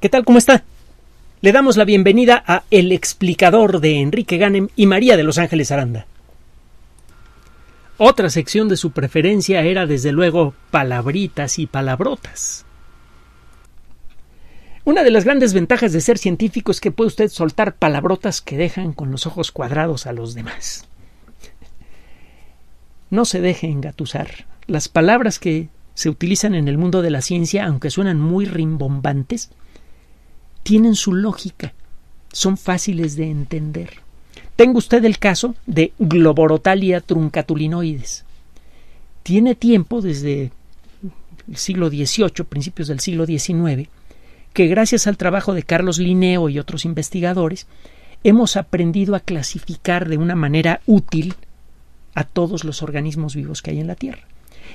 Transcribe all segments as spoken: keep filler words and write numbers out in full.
¿Qué tal? ¿Cómo está? Le damos la bienvenida a El Explicador de Enrique Ganem y María de Los Ángeles Aranda. Otra sección de su preferencia era, desde luego, palabritas y palabrotas. Una de las grandes ventajas de ser científico es que puede usted soltar palabrotas que dejan con los ojos cuadrados a los demás. No se deje engatusar. Las palabras que se utilizan en el mundo de la ciencia, aunque suenan muy rimbombantes, tienen su lógica, son fáciles de entender. Tengo usted el caso de Globorotalia truncatulinoides. Tiene tiempo, desde el siglo dieciocho, principios del siglo diecinueve, que gracias al trabajo de Carlos Linneo y otros investigadores, hemos aprendido a clasificar de una manera útil a todos los organismos vivos que hay en la Tierra.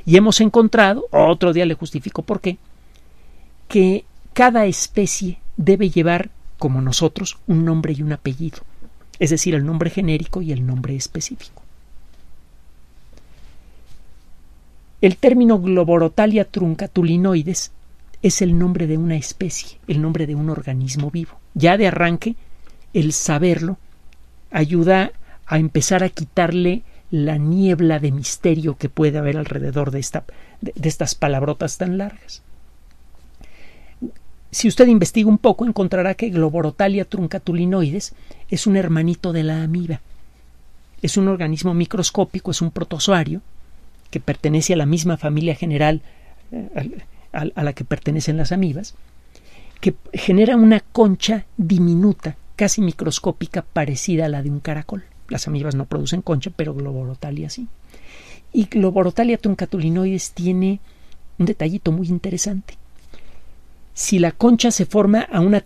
Y hemos encontrado, otro día le justifico por qué, que cada especie debe llevar, como nosotros, un nombre y un apellido. Es decir, el nombre genérico y el nombre específico. El término Globorotalia truncatulinoides es el nombre de una especie, el nombre de un organismo vivo. Ya de arranque, el saberlo ayuda a empezar a quitarle la niebla de misterio que puede haber alrededor de, esta, de, de estas palabrotas tan largas. Si usted investiga un poco, encontrará que Globorotalia truncatulinoides es un hermanito de la amiba. Es un organismo microscópico, es un protozoario que pertenece a la misma familia general a la que pertenecen las amibas, que genera una concha diminuta, casi microscópica, parecida a la de un caracol. Las amibas no producen concha, pero Globorotalia sí. Y Globorotalia truncatulinoides tiene un detallito muy interesante. Si la concha se forma a una...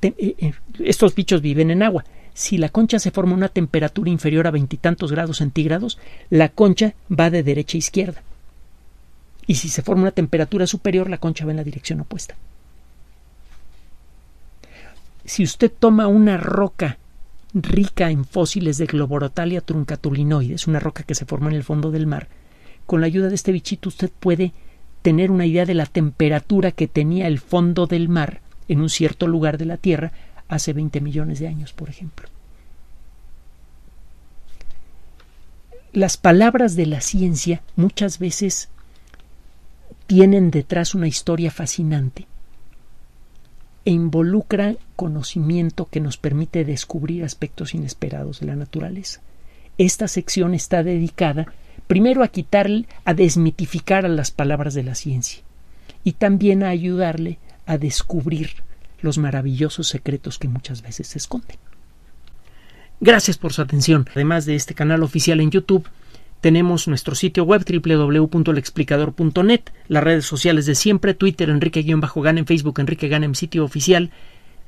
Estos bichos viven en agua. Si la concha se forma a una temperatura inferior a veintitantos grados centígrados, la concha va de derecha a izquierda. Y si se forma una temperatura superior, la concha va en la dirección opuesta. Si usted toma una roca rica en fósiles de Globorotalia truncatulinoides, una roca que se forma en el fondo del mar, con la ayuda de este bichito usted puede tener una idea de la temperatura que tenía el fondo del mar en un cierto lugar de la Tierra hace veinte millones de años, por ejemplo. Las palabras de la ciencia muchas veces tienen detrás una historia fascinante e involucran conocimiento que nos permite descubrir aspectos inesperados de la naturaleza. Esta sección está dedicada a primero a quitarle, a desmitificar a las palabras de la ciencia y también a ayudarle a descubrir los maravillosos secretos que muchas veces se esconden. Gracias por su atención. Además de este canal oficial en YouTube, tenemos nuestro sitio web doble u doble u doble u punto el explicador punto net, las redes sociales de siempre, Twitter Enrique-Ganem, Facebook Enrique Ganem, sitio oficial.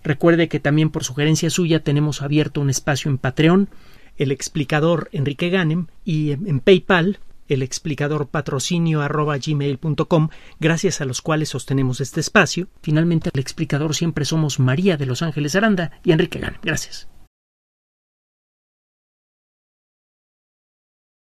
Recuerde que también por sugerencia suya tenemos abierto un espacio en Patreon, El Explicador Enrique Ganem, y en PayPal, el explicador patrocinio arroba gmail punto com, gracias a los cuales sostenemos este espacio. Finalmente, El Explicador siempre somos María de Los Ángeles Aranda y Enrique Ganem. Gracias.